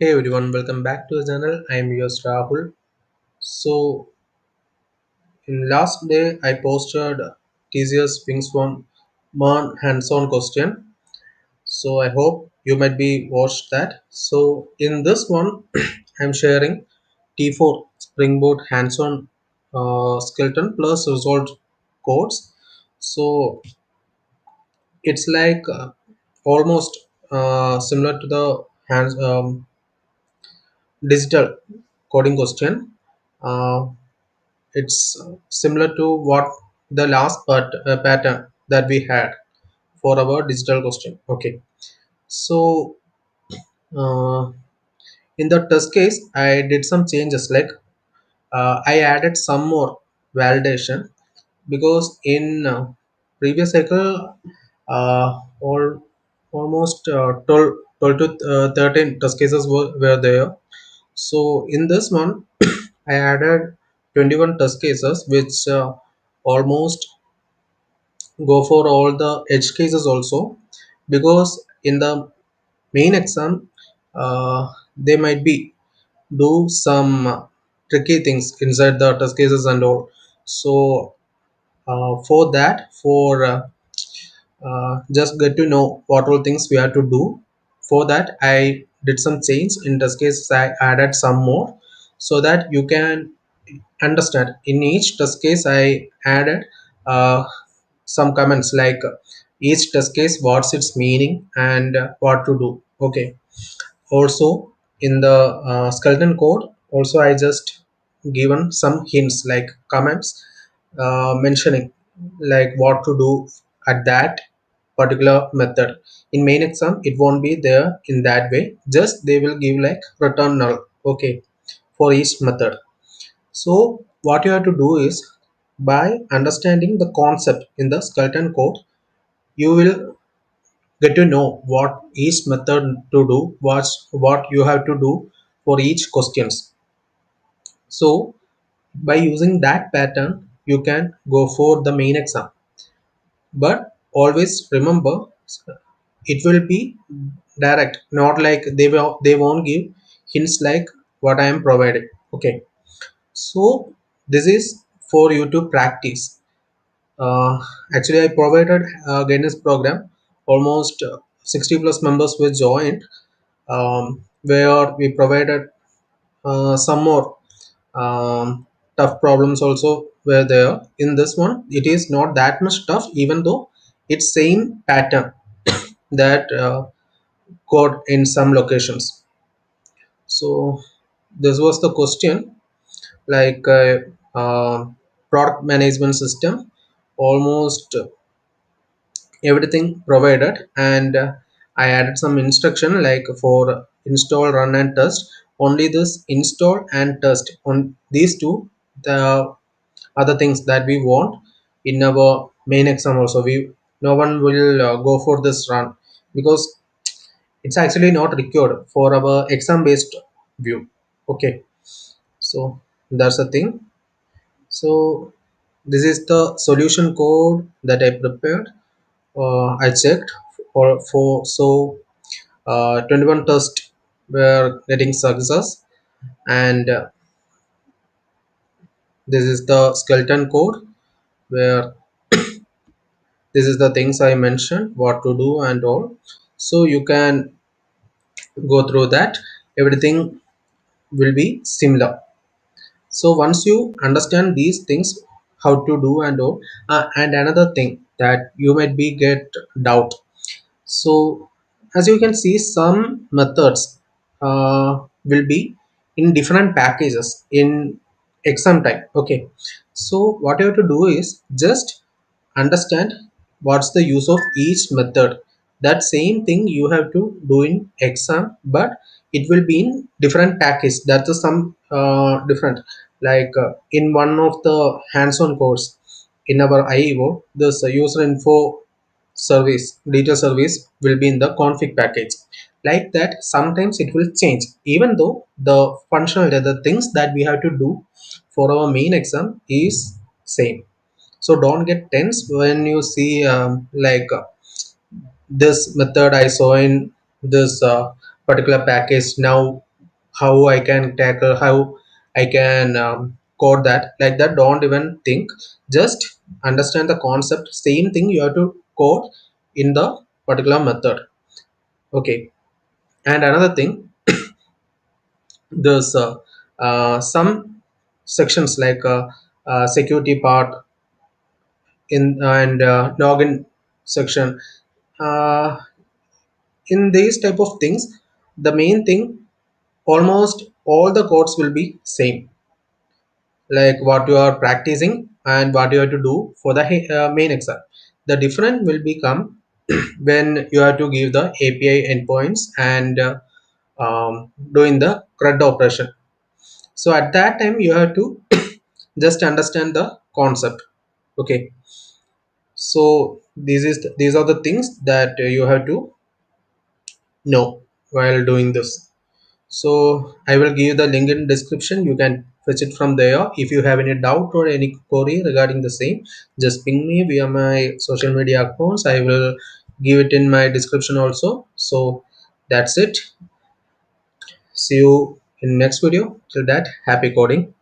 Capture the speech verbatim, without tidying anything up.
Hey everyone, welcome back to the channel. I am your Rahul. So in last day I posted T C S Wings one hands-on question. So I hope you might be watched that. So in this one I am sharing T four Springboard hands-on uh, Skeleton Plus result codes. So it's like uh, almost uh, similar to the hands um, digital coding question. Uh, it's similar to what the last part uh, pattern that we had for our digital question. Okay, so uh, in the test case I did some changes, like uh, I added some more validation, because in uh, previous cycle uh, all almost uh, twelve to thirteen test cases were, were there. So in this one I added twenty-one test cases, which uh, almost go for all the edge cases also, because in the main exam uh, they might be do some tricky things inside the test cases and all. So uh, for that for uh, uh, just get to know what all things we have to do. For that I did some change in test cases. I added some more so that you can understand. In each test case I added uh, some comments, like each test case what's its meaning and what to do. Okay, also in the uh, skeleton code also I just given some hints, like comments uh, mentioning like what to do at that particular method. In main exam it won't be there in that way, just they will give like return null, okay, for each method. So what you have to do is, by understanding the concept in the skeleton code, you will get to know what each method to do, what what you have to do for each questions. So by using that pattern you can go for the main exam, but always remember it will be direct, not like they will they won't give hints like what I am providing. Okay, so this is for you to practice. Uh, actually I provided a guidance program, almost sixty plus members were joined, um, where we provided uh, some more um, tough problems also were there. In this one it is not that much tough, even though it's same pattern that uh, got in some locations. So this was the question, like uh, uh, product management system, almost everything provided, and uh, I added some instruction like for install, run and test. Only this install and test, on these two the other things that we want in our main exam also. We no one will uh, go for this run, because it's actually not required for our exam based view. Okay, so that's the thing. So this is the solution code that I prepared. uh, I checked for, for so uh, twenty-one tests were getting success, and uh, this is the skeleton code where this is the things I mentioned what to do and all. So you can go through that, everything will be similar. So once you understand these things, how to do and all, uh, and another thing that you might be get doubt. So as you can see, some methods uh, will be in different packages in exam time. Okay, so what you have to do is just understand what's the use of each method. That same thing you have to do in exam, but it will be in different package. That is some uh, different, like uh, in one of the hands-on course in our I E O, this uh, user info service data service will be in the config package. Like that sometimes it will change, even though the functional, the things that we have to do for our main exam is same. So don't get tense when you see um, like uh, this method I saw in this uh, particular package, now how I can tackle, how I can um, code that, like that. Don't even think, just understand the concept. Same thing you have to code in the particular method. Okay, and another thing, there's uh, uh, some sections like uh, uh, security part in uh, and uh, login section. Uh, in these type of things, the main thing, almost all the codes will be same, like what you are practicing and what you have to do for the uh, main exam. The different will become when you have to give the A P I endpoints and uh, um, doing the CRUD operation. So at that time you have to just understand the concept. Okay, so this is th these are the things that uh, you have to know while doing this. So I will give the link in description, you can fetch it from there. If you have any doubt or any query regarding the same, just ping me via my social media accounts. I will give it in my description also. So that's it. See you in next video. Till that, happy coding.